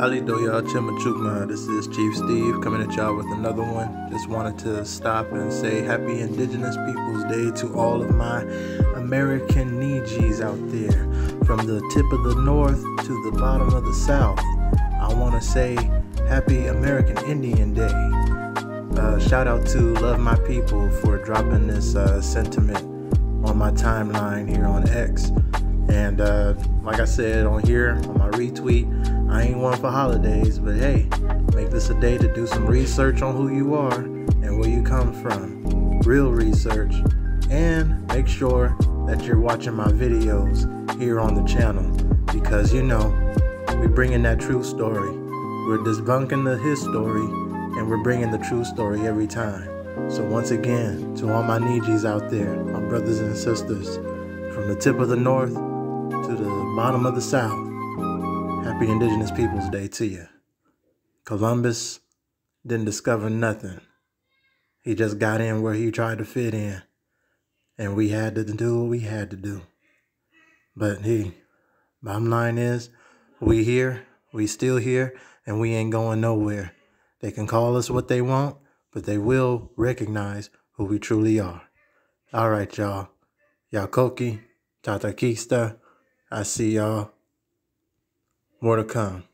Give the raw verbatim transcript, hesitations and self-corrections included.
Halito, y'all. Chimachukma. This is Chief Steve coming at y'all with another one. Just wanted to stop and say happy Indigenous People's Day to all of my American Niijis out there. From the tip of the north to the bottom of the south, I want to say happy American Indian Day. Uh, shout out to Love My People for dropping this uh, sentiment on my timeline here on X. And uh, like I said on here, on my retweet, I ain't one for holidays, but hey, make this a day to do some research on who you are and where you come from. Real research. And make sure that you're watching my videos here on the channel, because you know, we're bringing that true story. We're debunking the his story, and we're bringing the true story every time. So once again, to all my Niijis out there, my brothers and sisters, from the tip of the north to the bottom of the south, happy Indigenous People's Day to you. Columbus didn't discover nothing. He just got in where he tried to fit in, and we had to do what we had to do. But hey, bottom line is, we here, we still here, and we ain't going nowhere. They can call us what they want, but they will recognize who we truly are. All right, y'all. Yakoki, Tatakista, I see y'all. More to come.